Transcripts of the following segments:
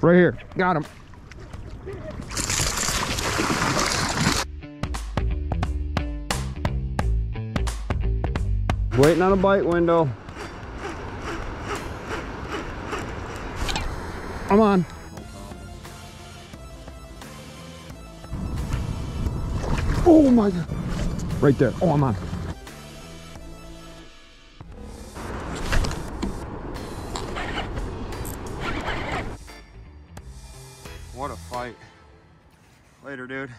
Right here. Got him. Waiting on a bite window. I'm on. Oh my God. Right there. Oh, I'm on. What a fight. Later, dude.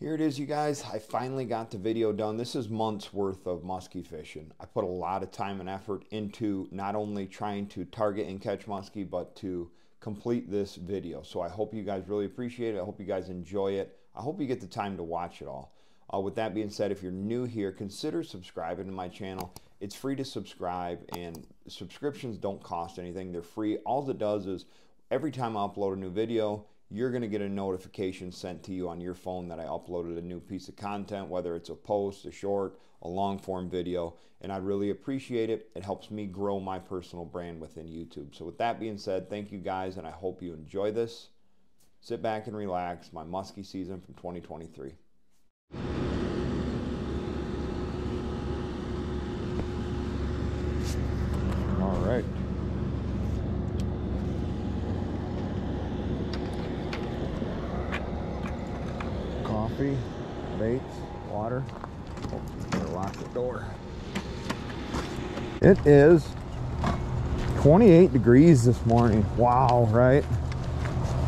Here it is, you guys. I finally got the video done. This is months worth of musky fishing. I put a lot of time and effort into not only trying to target and catch musky, but to complete this video. So I hope you guys really appreciate it. I hope you guys enjoy it. I hope you get the time to watch it all. With that being said, if you're new here, consider subscribing to my channel. It's free to subscribe, and subscriptions don't cost anything. They're free. All it does is every time I upload a new video, you're going to get a notification sent to you on your phone that I uploaded a new piece of content, whether it's a post, a short, a long form video, and I really appreciate it. It helps me grow my personal brand within YouTube. So with that being said, thank you guys, and I hope you enjoy this. Sit back and relax. My musky season from 2023. All right. Coffee, baits, water. Oh, better lock the door. It is 28 degrees this morning. Wow, right?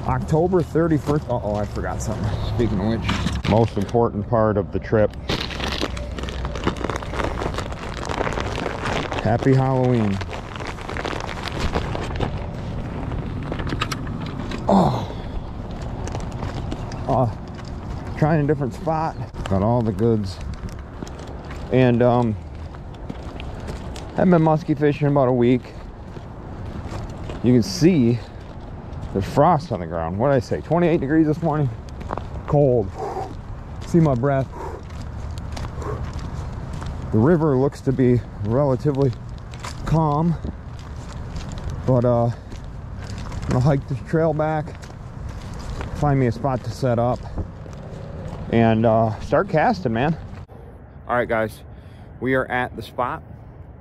October 31st. Uh-oh, I forgot something. Speaking of which, most important part of the trip. Happy Halloween. Oh. Trying a different spot. Got all the goods. And haven't been musky fishing in about a week. You can see there's frost on the ground. What did I say? 28 degrees this morning. Cold. See my breath. The river looks to be relatively calm. But I'm gonna hike this trail back. Find me a spot to set up. And start casting, man. All right, guys. We are at the spot.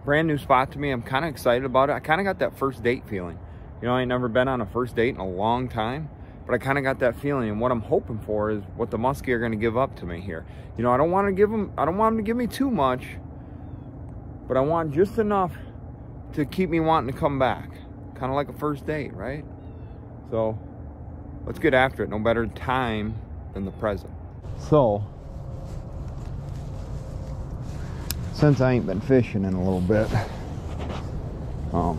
Brand new spot to me. I'm kind of excited about it. I kind of got that first date feeling. You know, I ain't never been on a first date in a long time, but I kind of got that feeling. And what I'm hoping for is what the muskie are going to give up to me here. You know, I don't want them to give me too much, but I want just enough to keep me wanting to come back. Kind of like a first date, right? So let's get after it. No better time than the present. So, since I ain't been fishing in a little bit, we're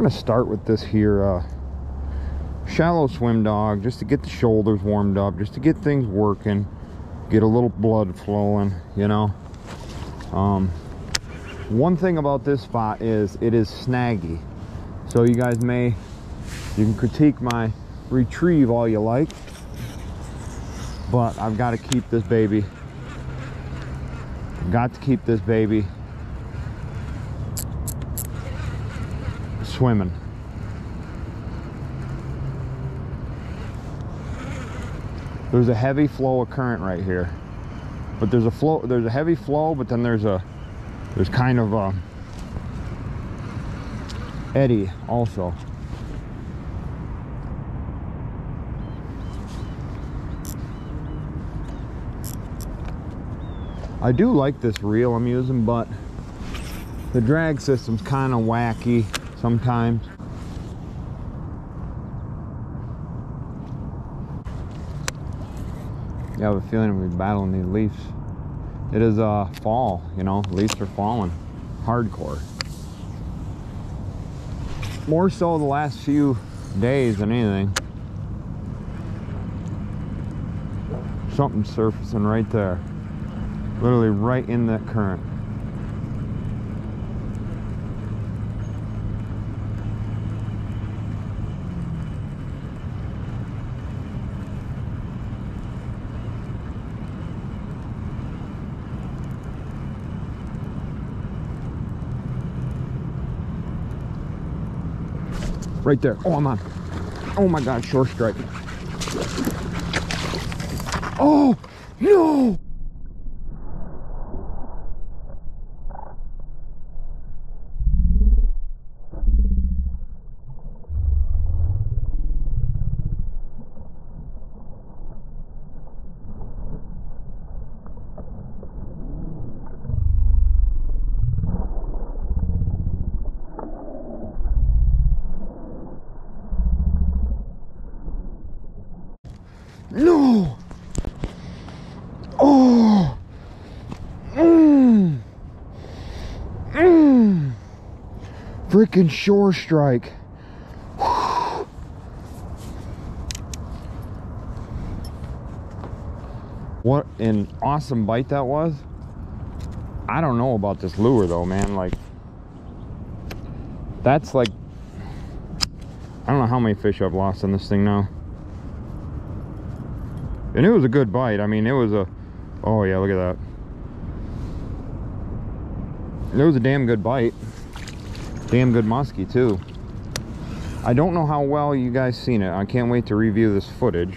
going to start with this here shallow swim dog, just to get the shoulders warmed up, just to get things working, get a little blood flowing, you know. One thing about this spot is it is snaggy. So you guys you can critique my retrieve all you like, but I've got to keep this baby. Got to keep this baby swimming. There's a heavy flow of current right here, but there's a heavy flow, but then there's kind of a eddy also. I do like this reel I'm using, but the drag system's kind of wacky sometimes. You have a feeling we're battling these leaves. It is fall, you know, leaves are falling hardcore. More so the last few days than anything. Something's surfacing right there. Literally right in that current. right there. Oh, I'm on. Oh my God, short strike. Oh, no. No! Oh! Freaking shore strike. Whew. What an awesome bite that was. I don't know about this lure though, man. Like, that's like, I don't know how many fish I've lost on this thing now. And it was a good bite. I mean, it was a, oh yeah, look at that. It was a damn good bite. Damn good musky too. I don't know how well you guys seen it. I can't wait to review this footage.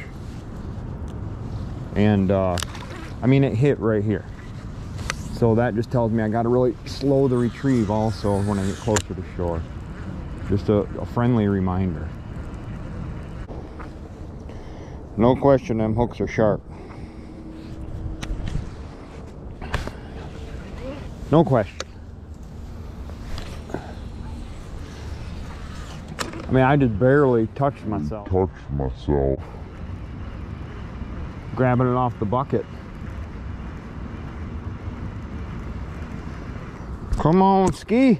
And I mean, it hit right here. So that just tells me I gotta really slow the retrieve also when I get closer to shore. Just a friendly reminder. No question, them hooks are sharp. No question. I mean, I just barely touched myself. Grabbing it off the bucket. Come on, Ski.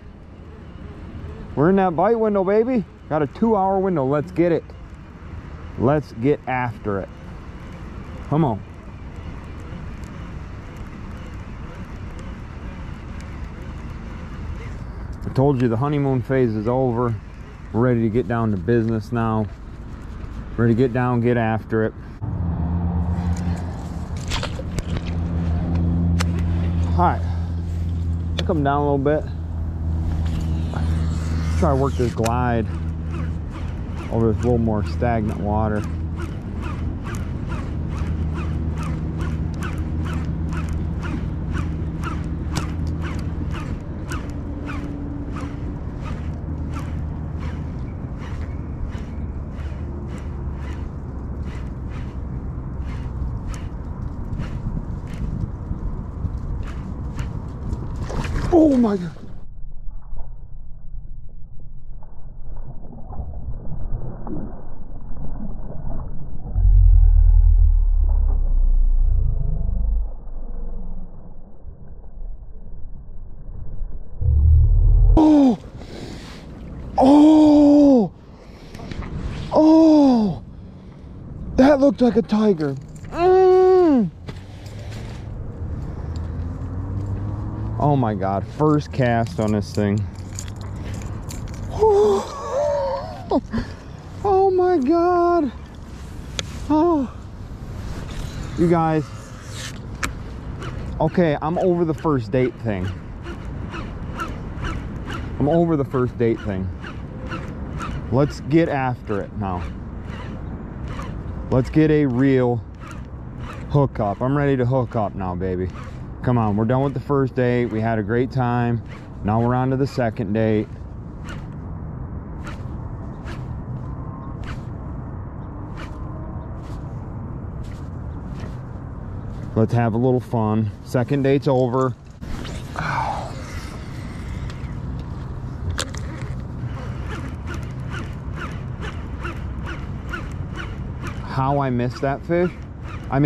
We're in that bite window, baby. Got a 2-hour window. Let's get it. Let's get after it. Come on. I told you the honeymoon phase is over. We're ready to get down to business now. Ready to get down, get after it. All right, I'll come down a little bit. Let's try to work this glide over this little more stagnant water. Oh my God. That looked like a tiger. Oh my God, first cast on this thing. Oh my God. Oh, you guys. Okay, I'm over the first date thing. I'm over the first date thing. Let's get after it now. Let's get a real hookup. I'm ready to hook up now, baby. Come on, we're done with the first date. We had a great time. Now we're on to the second date. Let's have a little fun. Second date's over. How I missed that fish. I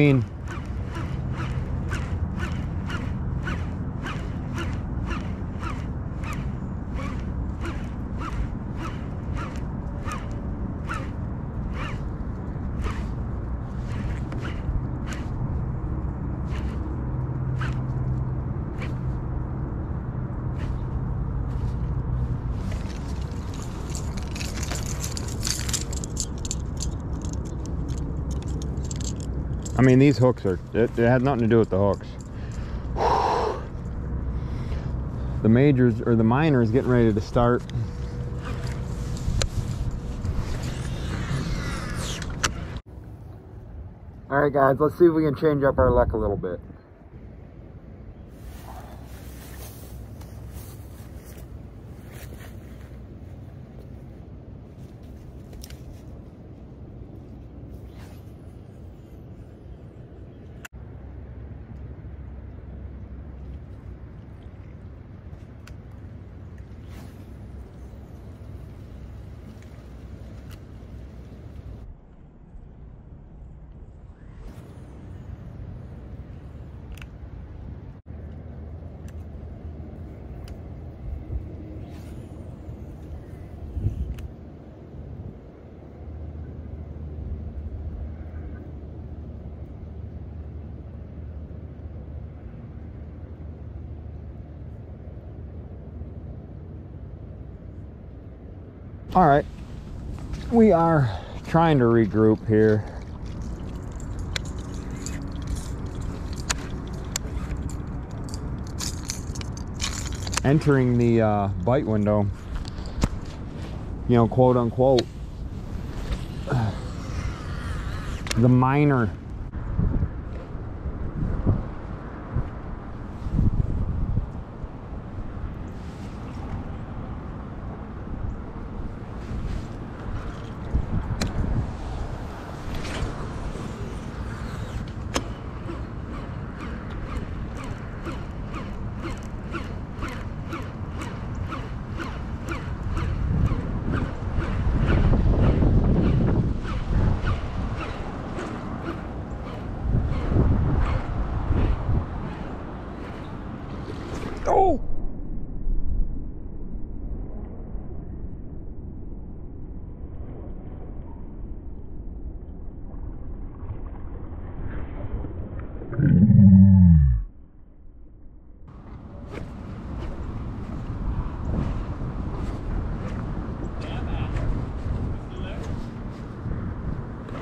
mean, these hooks are, it had nothing to do with the hooks. The majors or the minors getting ready to start. All right, guys, let's see if we can change up our luck a little bit. All right, we are trying to regroup here. Entering the bite window, you know, quote unquote, the minor.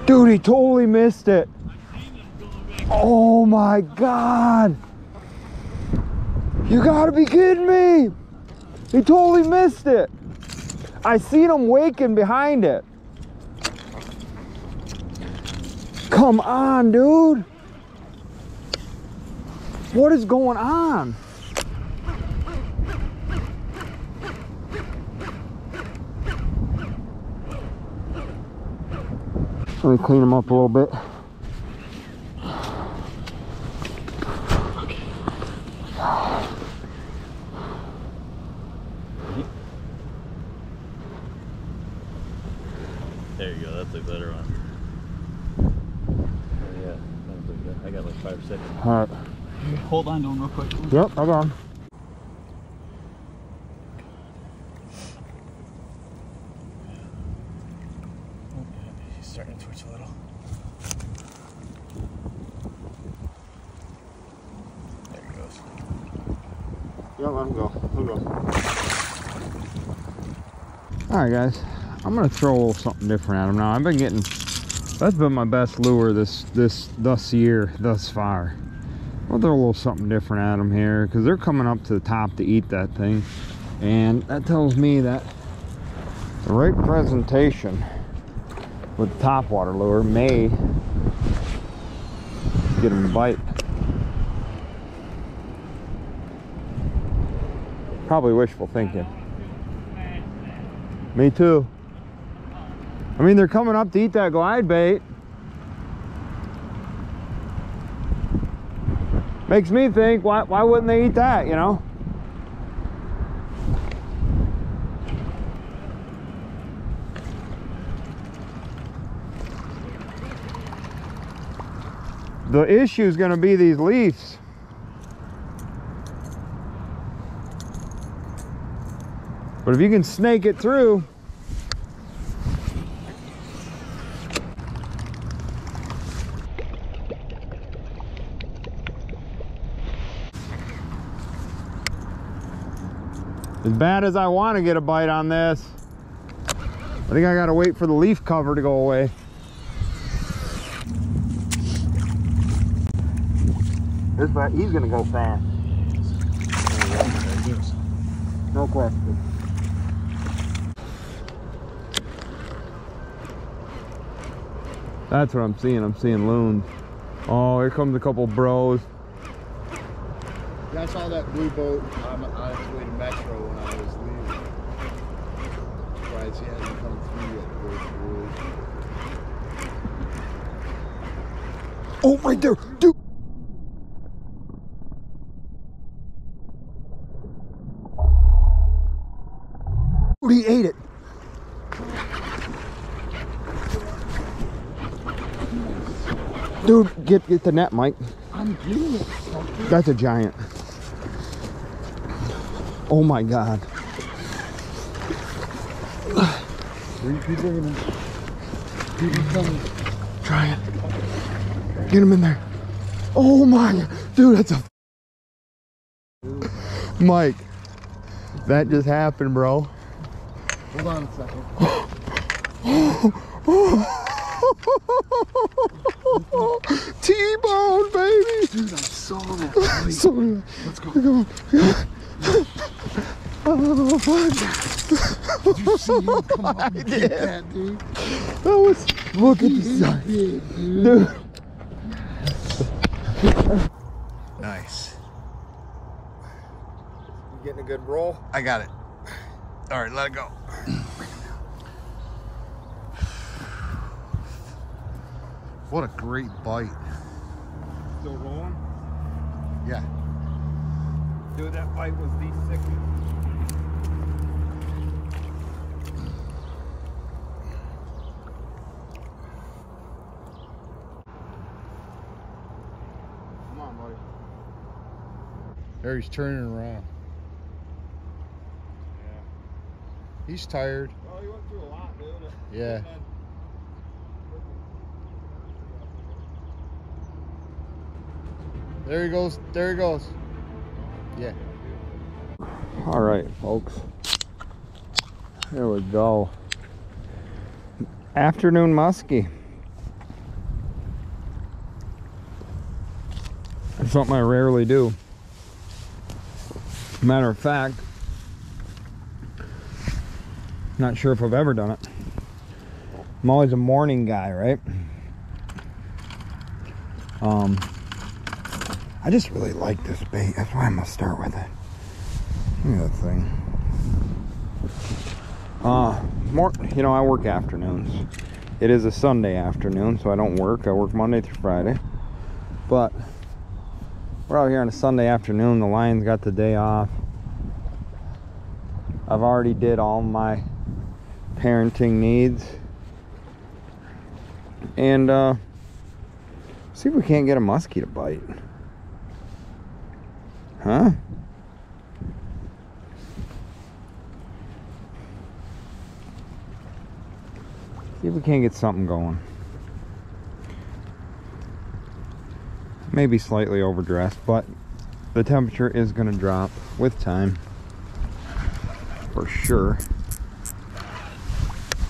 Dude, he totally missed it. Oh my God. You gotta be kidding me. He totally missed it. I seen him waking behind it. Come on, dude. What is going on? Let me clean them up a little bit. There you go, that's a better one. Yeah, that's a good. I got like 5 seconds. All right. Hold on to him real quick. Yep, hold on. He's starting to twitch a little. There he goes. Yeah, let him go. He'll go. Alright, guys. I'm going to throw a little something different at him now. I've been getting... That's been my best lure thus far. I'll throw a little something different at them here because they're coming up to the top to eat that thing, and that tells me that the right presentation with the topwater lure may get them to bite. Probably wishful thinking. Me too. I mean, they're coming up to eat that glide bait. Makes me think, why wouldn't they eat that, you know? The issue is going to be these leaves. But if you can snake it through... As bad as I want to get a bite on this, I think I gotta wait for the leaf cover to go away. This bite, he's gonna go fast. No question. That's what I'm seeing. I'm seeing loons. Oh, here comes a couple bros. Yeah, I saw that blue boat on its way to Metro when I was leaving. Surprised he hasn't come through yet. Oh, right there, dude. He ate it. Dude, get the net, Mike. I'm getting it. That's a giant. Oh my god. People coming. Try it. Get him in there. Oh my, dude, that's a Mike. That just happened, bro. Hold on a second. T-bone, baby! Dude, I saw that. Let's go. Oh, fuck. Did you see him come up and get that, dude? That was... Look at the size. Dude. Nice. You getting a good roll? I got it. All right, let it go. What a great bite. Still rolling? Yeah. Dude, that bite was the sickest. Come on, buddy. There, he's turning around. He's tired. Oh, he went through a lot, dude. Yeah. There he goes. There he goes. Yeah. All right, folks. There we go. Afternoon muskie. That's something I rarely do. Matter of fact, not sure if I've ever done it. I'm always a morning guy, right? I just really like this bait. That's why I'm gonna start with it. Look at that thing. You know, I work afternoons. It is a Sunday afternoon, so I don't work. I work Monday through Friday. But we're out here on a Sunday afternoon. The lion's got the day off. I've already did all my parenting needs, and see if we can't get a muskie to bite, huh? See if we can't get something going. Maybe slightly overdressed, but the temperature is going to drop with time for sure.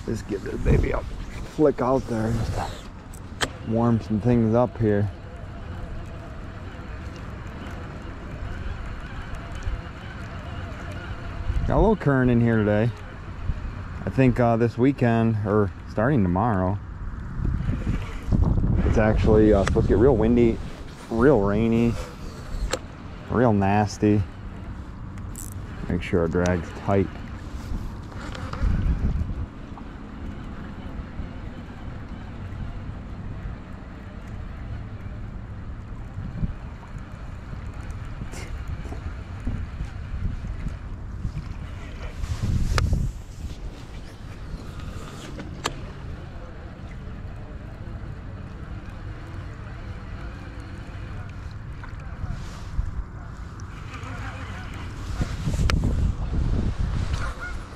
Just give this baby a flick out there. Just warm some things up here. Got a little current in here today. I think this weekend, or starting tomorrow, it's actually supposed to get real windy, real rainy, real nasty. Make sure our drag's tight.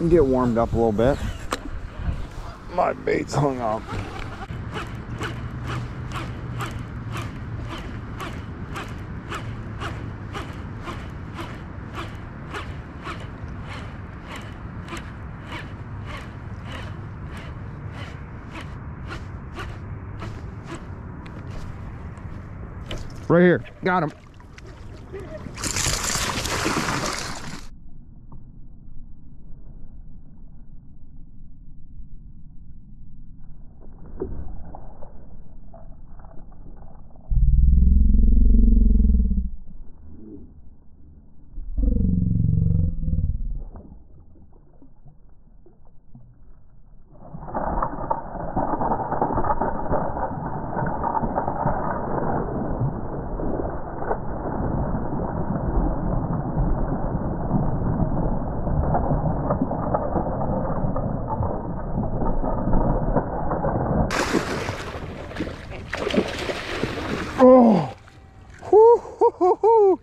Get warmed up a little bit. My bait's hung up. Right here. Got him. Oh! Woo, hoo, hoo, hoo.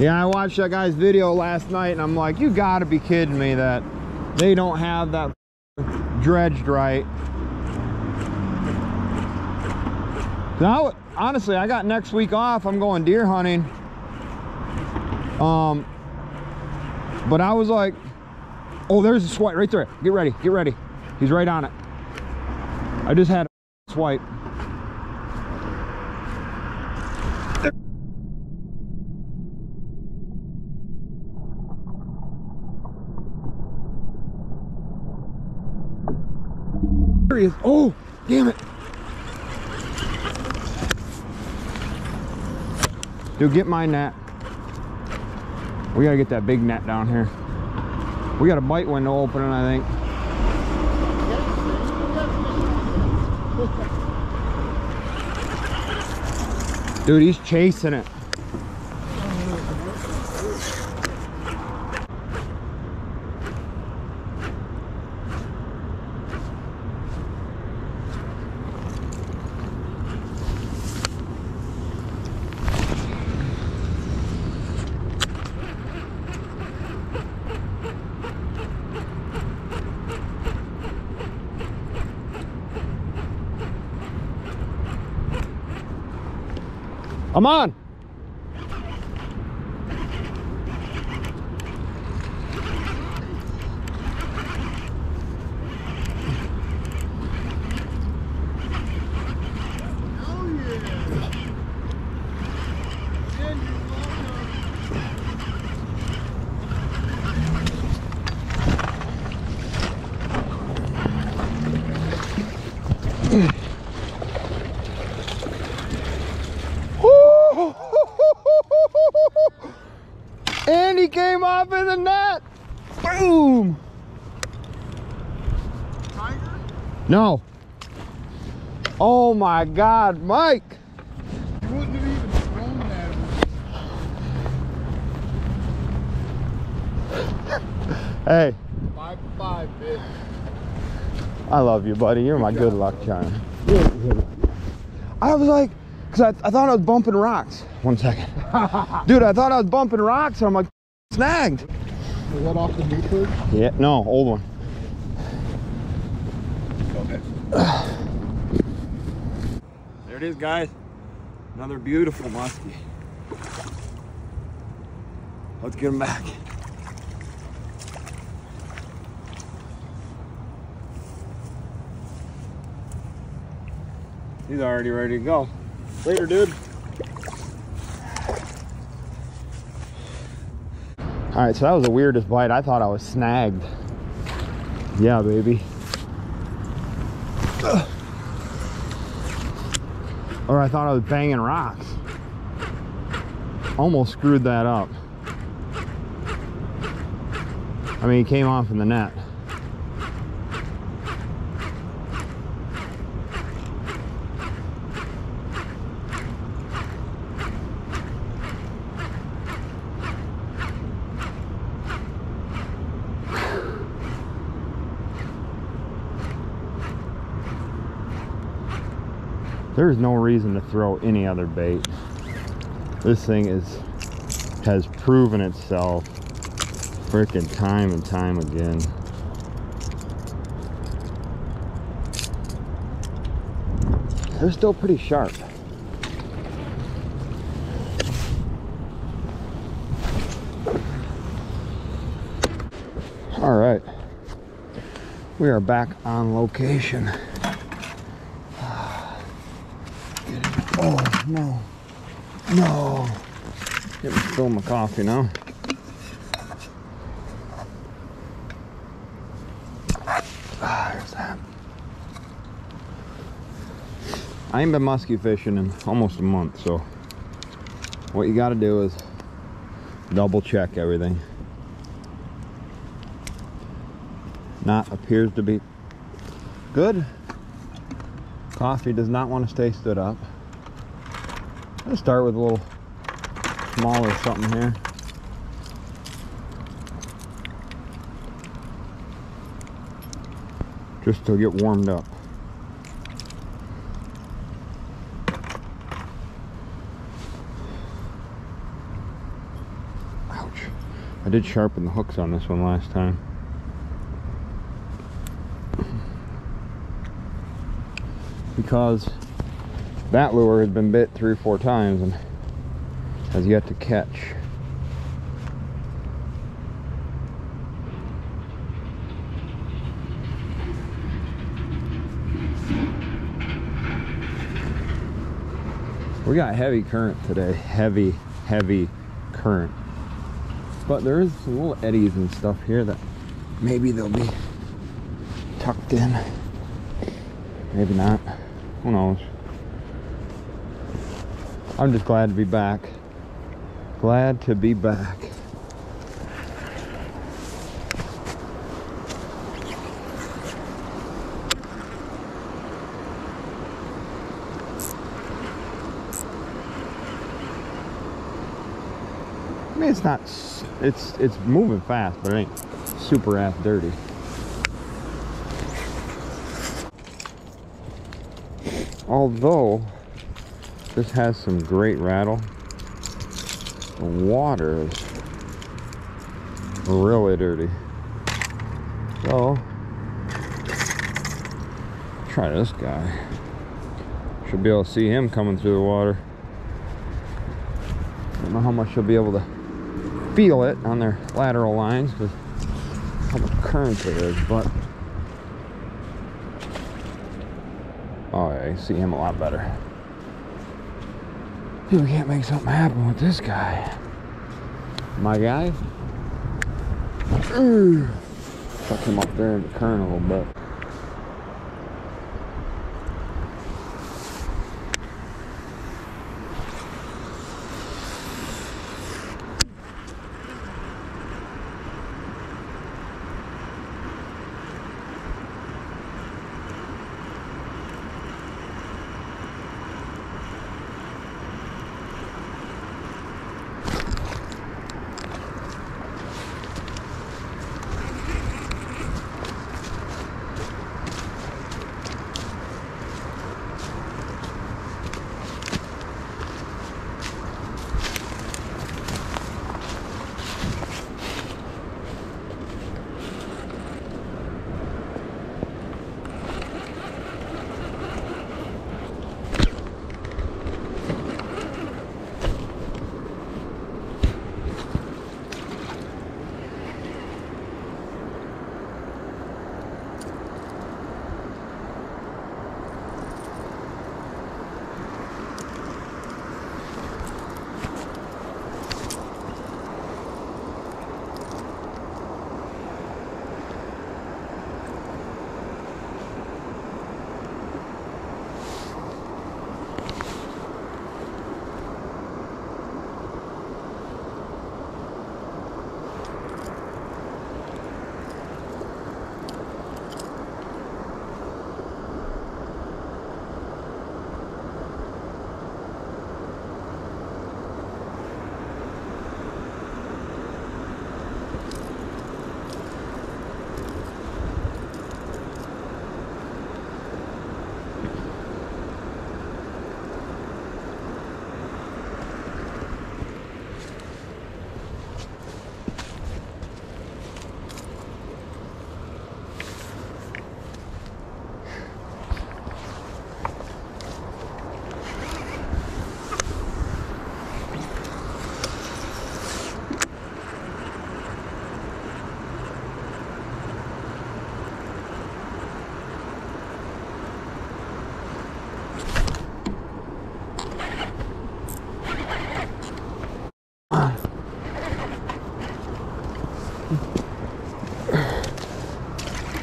Yeah, I watched that guy's video last night and I'm like, you gotta be kidding me that they don't have that dredged right. Now, honestly, I got next week off. I'm going deer hunting. But I was like, oh, there's a swipe right there. Get ready, get ready. He's right on it. I just had a swipe. Oh, damn it. Dude, get my net. We gotta get that big net down here. We got a bite window opening, I think. Dude, he's chasing it. Come on. And he came off in the net. Boom! Tiger? No. Oh my God, Mike! You wouldn't have even thrown that. Hey. 5 for 5, bitch. I love you, buddy. You're my good luck charm. I was like, because I thought I was bumping rocks. One second. Dude, I thought I was bumping rocks, and I'm like, snagged. Was that off the new food? Yeah, no, old one. Okay. There it is, guys. Another beautiful musky. Let's get him back. He's already ready to go. Later, dude. All right, so that was the weirdest bite. I thought I was snagged. Yeah, baby. Ugh. Or I thought I was banging rocks. Almost screwed that up. I mean, he came off in the net. There's no reason to throw any other bait. This thing has proven itself freaking time and time again. They're still pretty sharp. All right, we are back on location. Oh, no. No. Get me to spill my coffee now. Ah, there's that. I ain't been musky fishing in almost a month, so what you got to do is double check everything. Knot appears to be good. Coffee does not want to stay stood up. Let's start with a little smaller something here. Just to get warmed up. Ouch. I did sharpen the hooks on this one last time. Because that lure has been bit 3 or 4 times and has yet to catch. We got heavy current today, heavy, heavy current. But there is some little eddies and stuff here that maybe they'll be tucked in. Maybe not, who knows. I'm just glad to be back. Glad to be back. I mean, it's moving fast, but it ain't super ass dirty. Although this has some great rattle, the water is really dirty. So try this guy. Should be able to see him coming through the water. Don't know how much you'll be able to feel it on their lateral lines because how much current there is, but oh yeah, I see him a lot better. Dude, we can't make something happen with this guy. My guy? Tuck him up there in the current a little bit.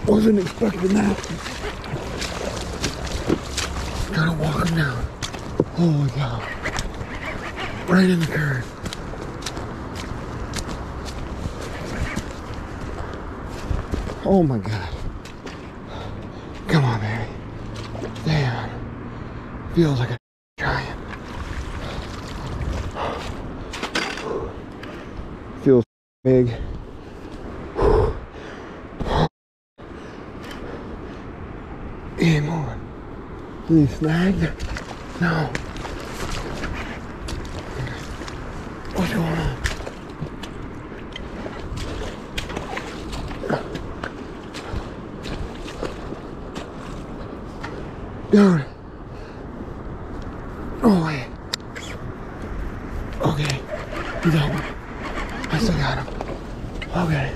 Wasn't expecting that. gotta walk him down. Holy cow. Right in the curve. Oh my God. Come on, baby. Damn. Feels like a giant. Feels big. Any more? Any snags? No. What's going on? Dude. No way. Okay. He's over. I still got him. Okay.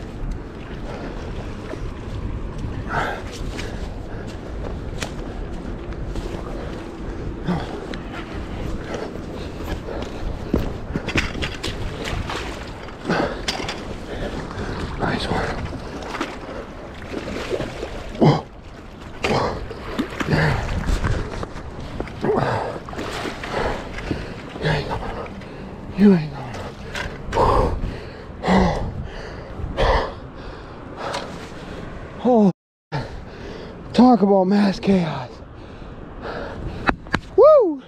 Nice one. Whoa. Whoa. Yeah. You ain't going. You ain't going. Oh, talk about mass chaos. Woo!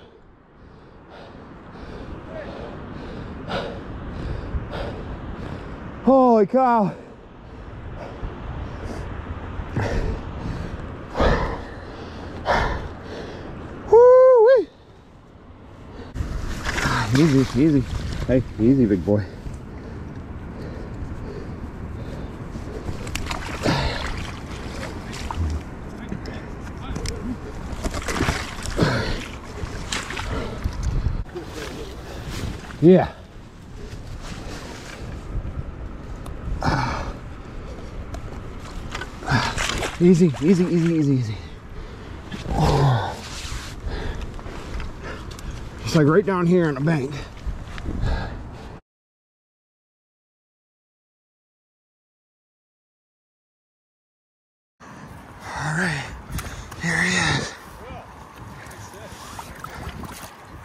Holy cow. Easy, easy. Hey, easy, big boy. Yeah. Easy, easy, easy, easy, easy. It's like right down here on the bank. All right, here he is.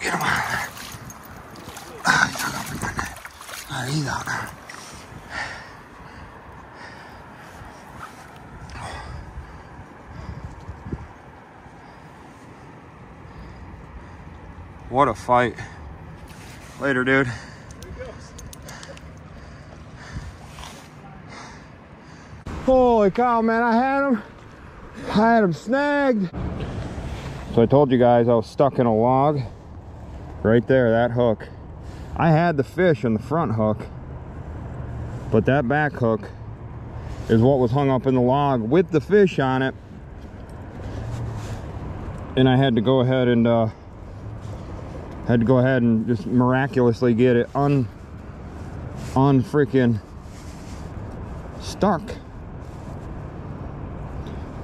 Get him out of there. Ah, he took off with my net. Ah, he's out now. What a fight. Later, dude. There he goes. Holy cow, man, I had him snagged. So I told you guys I was stuck in a log. Right there, that hook. I had the fish in the front hook, but that back hook is what was hung up in the log with the fish on it. And I had to go ahead and just miraculously get it freaking stuck.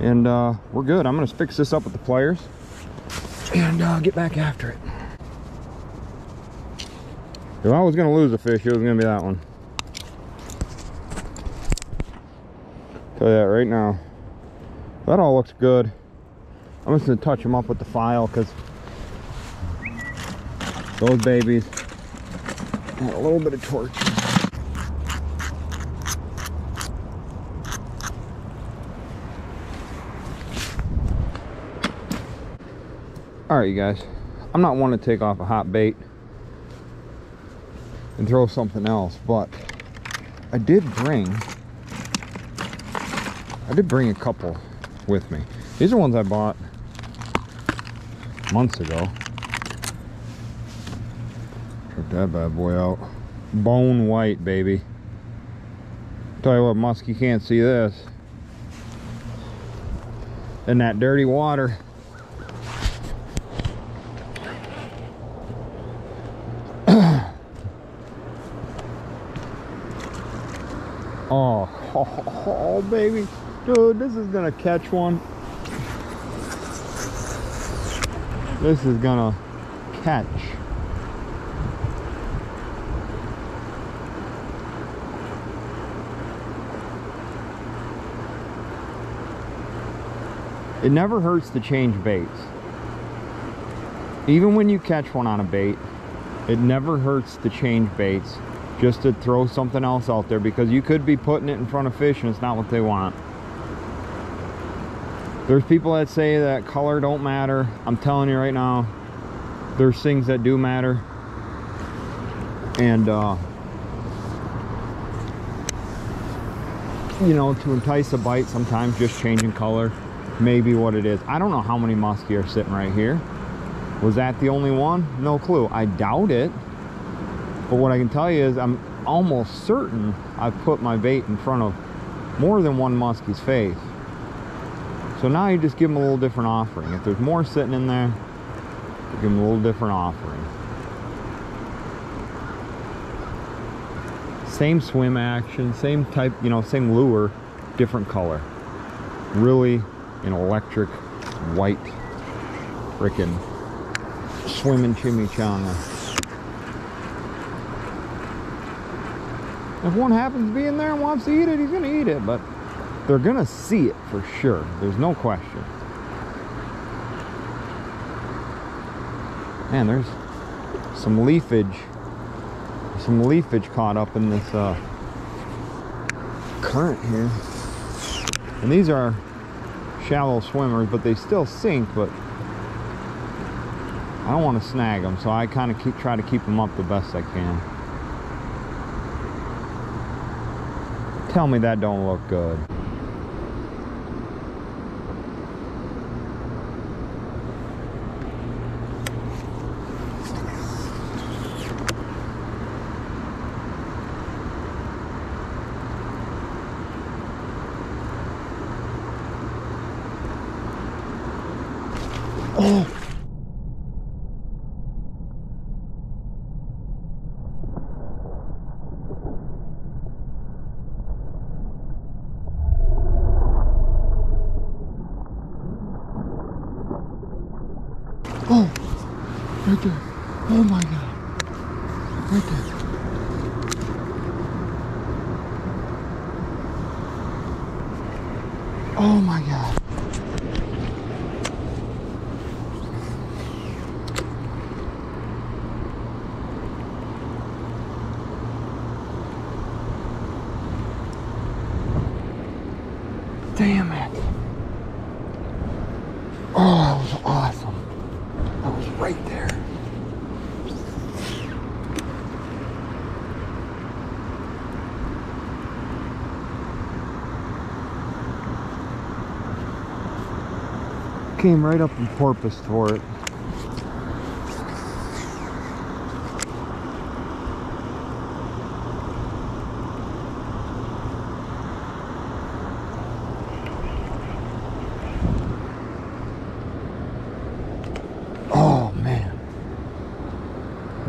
And we're good. I'm gonna fix this up with the pliers and get back after it. If I was gonna lose a fish, it was gonna be that one. Tell you that right now. That all looks good. I'm just gonna touch them up with the file because those babies got a little bit of torque. Alright, you guys. I'm not one to take off a hot bait and throw something else, but I did bring a couple with me. These are ones I bought months ago. Check that bad boy out. Bone white, baby. Tell you what, Musky can't see this. In that dirty water. Oh, baby. Dude, this is gonna catch one. This is gonna catch. It never hurts to change baits. Even when you catch one on a bait, it never hurts to change baits, just to throw something else out there, because you could be putting it in front of fish and it's not what they want. There's people that say that color don't matter. I'm telling you right now, there's things that do matter. And you know, to entice a bite, sometimes just changing color may be what it is. I don't know how many musky are sitting right here. Was that the only one? No clue. I doubt it. But what I can tell you is I'm almost certain I've put my bait in front of more than one musky's face. So now you just give them a little different offering. If there's more sitting in there, you give them a little different offering. Same swim action, same type, you know, same lure, different color. Really an electric white frickin' swimming chimichanga. If one happens to be in there and wants to eat it, he's gonna eat it, but they're gonna see it for sure. There's no question. Man, there's some leafage. Some leafage caught up in this current here. And these are shallow swimmers, but they still sink, but I don't want to snag them, so I kind of try to keep them up the best I can. Tell me that don't look good. Oh! Oh! Right there. Oh my God. Right there. Oh my God. Damn it. Oh, that was awesome. That was right there. Came right up and porpoised for it.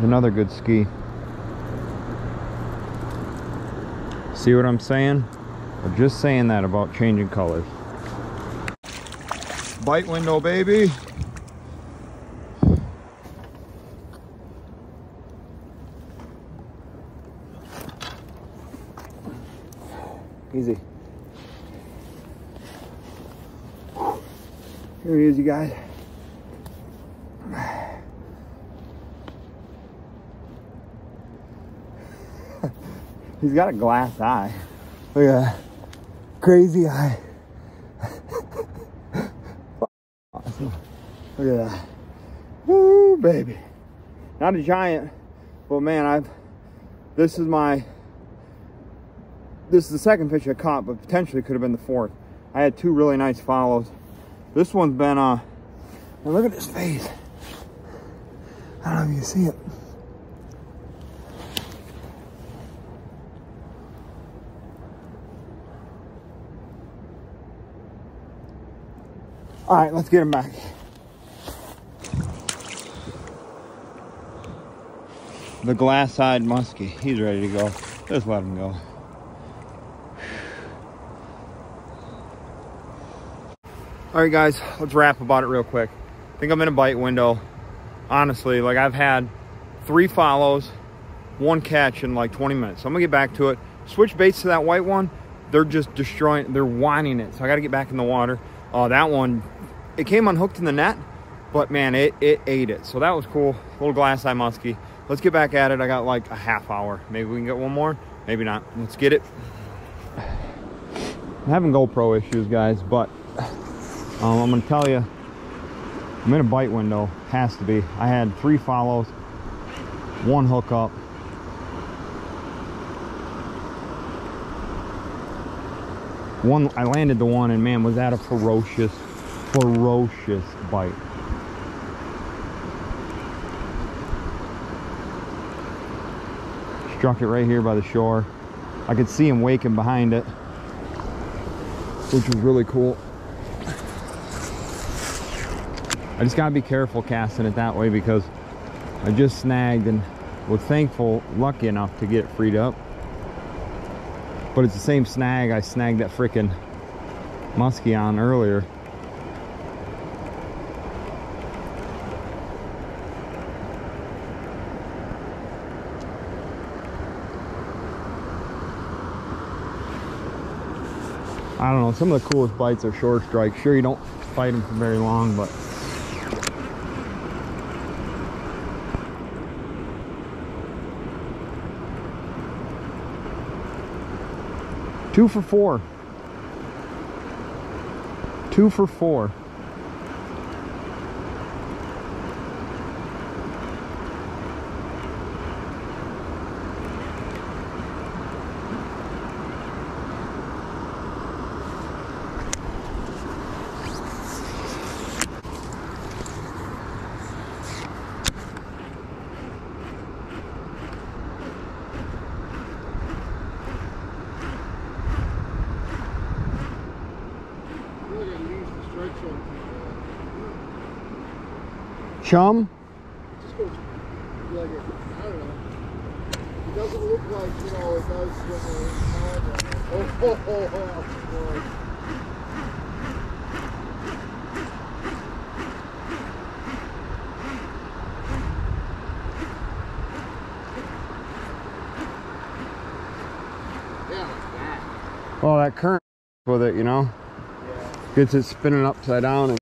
Another good ski. See what I'm saying? I'm just saying that about changing colors. Bite window, baby. Easy. Here he is, you guys. He's got a glass eye. Look at that. Crazy eye. Awesome. Look at that. Woo, baby. Not a giant, but man, this is the second fish I caught, but potentially could have been the fourth. I had two really nice follows. This one's been, well, look at his face. I don't know if you see it. All right, let's get him back. The glass-eyed muskie, he's ready to go. Just let him go. All right, guys, let's wrap about it real quick. I think I'm in a bite window. Honestly, like I've had 3 follows, 1 catch in like 20 minutes. So I'm gonna get back to it. Switch baits to that white one. They're just destroying, they're whining it. So I gotta get back in the water. Oh, that one. It came unhooked in the net, But man, it ate it. So that was cool. Little glass eye muskie. Let's get back at it. I got like a half hour. Maybe we can get one more. Maybe not. Let's get it. I'm having GoPro issues, guys, but I'm going to tell you, I'm in a bite window. Has to be. I had 3 follows, 1 hookup. I landed the one, and man, was that a ferocious, ferocious bite. Struck it right here by the shore. I could see him waking behind it, which was really cool. I just gotta be careful casting it that way because I just snagged and was lucky enough to get it freed up. But it's the same snag I snagged that frickin' muskie on earlier. I don't know, some of the coolest bites are short strikes. Sure, you don't fight them for very long, but Two for four. Chum? Just goes like it. I don't know. It doesn't look like, you know, it does when it's hard. Oh, yeah, well, that current with it, you know? Yeah. Gets it spinning upside down and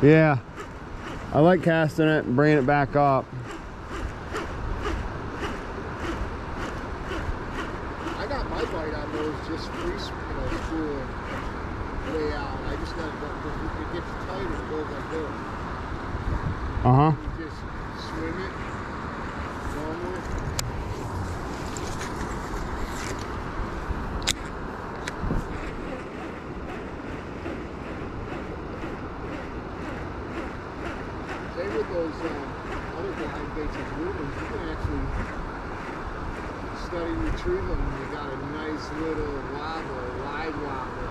yeah, I like casting it and bringing it back up. I got my bite on those just free spinning way out. I just got to get tight and go like this. Uh huh. You just swim it those other blind baits and movers, you can actually study and retrieve them and you got a nice little wobble, wide wobble.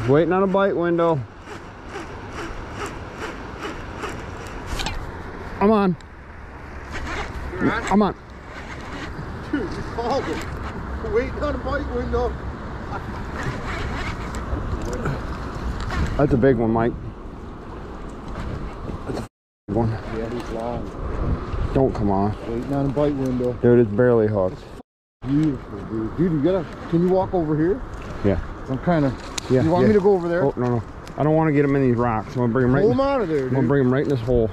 Just waiting on a bite window. I'm on. You're on. I'm on. Dude, you called it. Waiting on a bite window. That's a big one, Mike. That's a big one. Yeah, he's long. Don't come on. Waiting on a bite window. Dude, it's barely hooked. It's beautiful, dude. Dude, you gotta. Can you walk over here? Yeah. I'm kind of. Yeah. You want me to go over there? Oh no, no. I don't want to get him in these rocks. I'm gonna bring him right. Pull him out of there, dude. I'm gonna bring him right in this hole.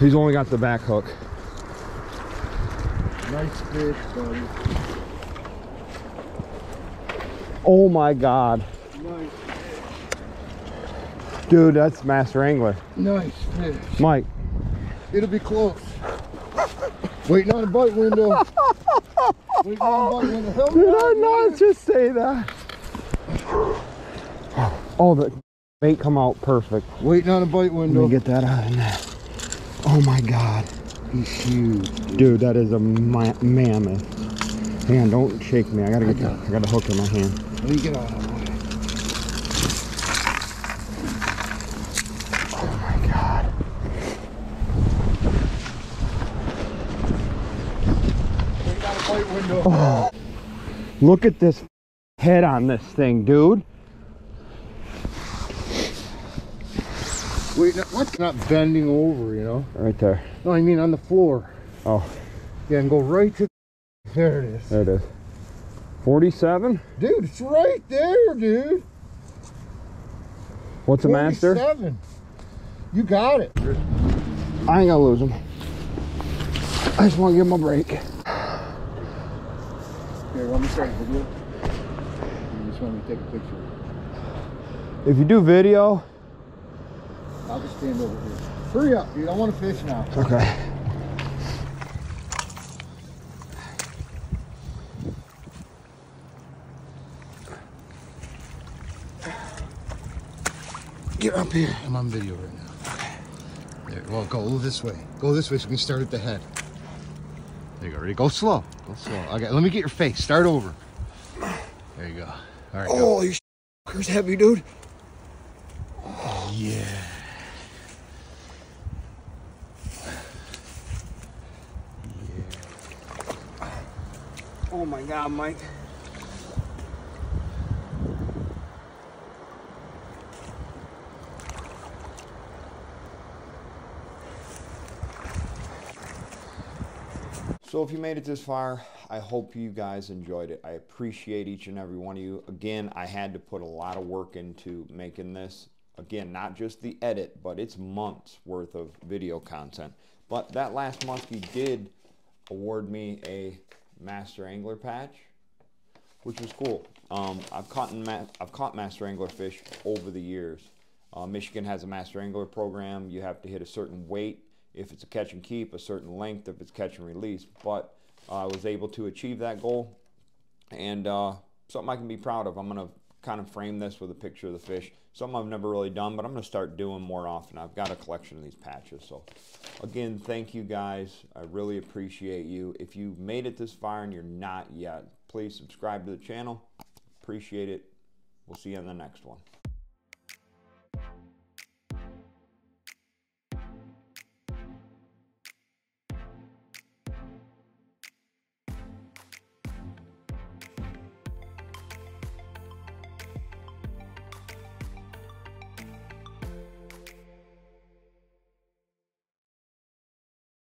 He's only got the back hook. Nice fish, buddy. Oh my God. Nice fish. Dude, that's Master Angler. Nice fish. Mike. It'll be close. Waiting on a bite window. Waiting on a bite window. Help did I not man. Just say that? Oh, the bait come out perfect. Waiting on a bite window. Let me get that out of there. Oh my God, he's huge, dude. That is a mammoth. Man, don't shake me. I gotta get. I got a hook in my hand. Let me get out of the way. Oh my God. white window. Oh, look at this head on this thing, dude. Wait, no, what's not bending over, you know? Right there. No, I mean on the floor. Oh. Yeah, and go right to the... There it is. There it is. 47? Dude, it's right there, dude. What's a master? 47. You got it. I ain't gonna lose him. I just want to give him a break. Here, let me start the video. You just want me to take a picture. If you do video... I'll just stand over here. Hurry up, dude. I want to fish now. Okay. Get up here. I'm on video right now. Okay. There, well, go this way. Go this way so we can start at the head. There you go. Ready? Go slow. Go slow. Okay, let me get your face. Start over. There you go. All right. Oh, your fucker's heavy, dude. Oh, yeah. Oh my God, Mike. So if you made it this far, I hope you guys enjoyed it. I appreciate each and every one of you. Again, I had to put a lot of work into making this. Again, not just the edit, but it's months worth of video content. But that last Musky did award me a Master Angler patch, which was cool. I've caught Master Angler fish over the years. Michigan has a Master Angler program. You have to hit a certain weight if it's a catch and keep, a certain length if it's catch and release. But I was able to achieve that goal, and something I can be proud of. I'm gonna kind of frame this with a picture of the fish. Something I've never really done, but I'm gonna start doing more often. I've got a collection of these patches. So again, thank you guys. I really appreciate you. If you made it this far and you're not yet, please subscribe to the channel. Appreciate it. We'll see you on the next one.